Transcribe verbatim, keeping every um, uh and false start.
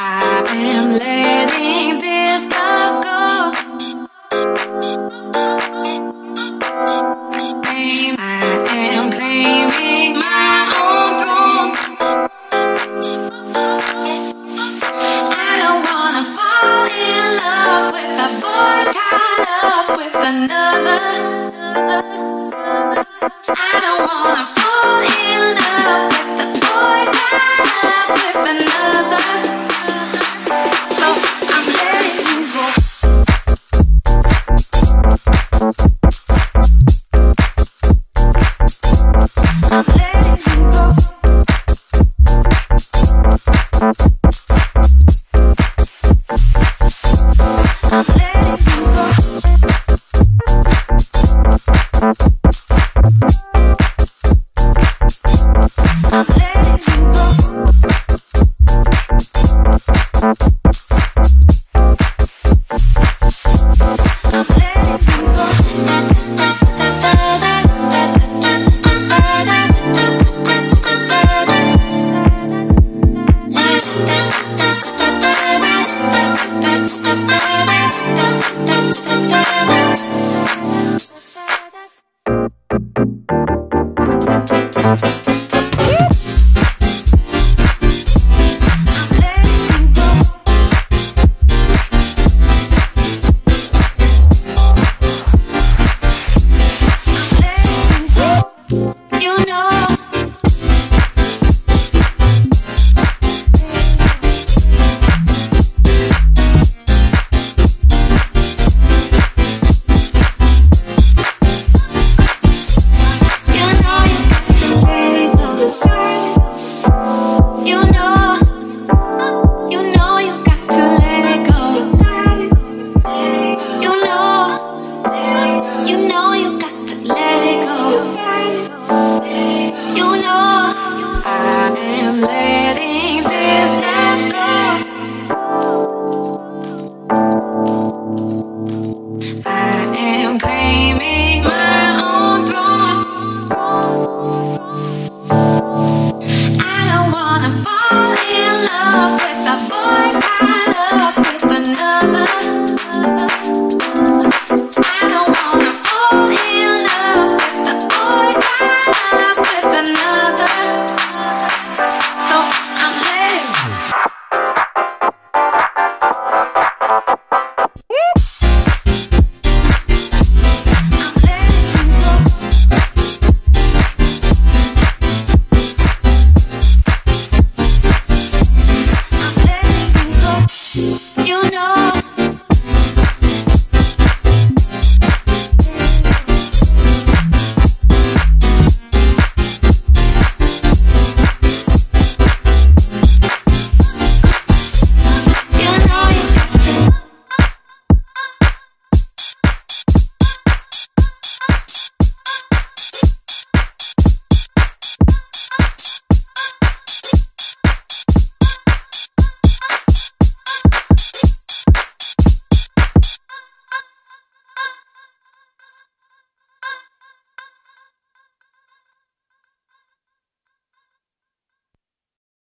I am letting this love go. I am claiming my own gold. Caught up with another. I don't wanna fall in love with the boy caught up with another. So I'm letting you go. I'm letting you go. I'm letting I don't wanna fall in love with a boy caught up with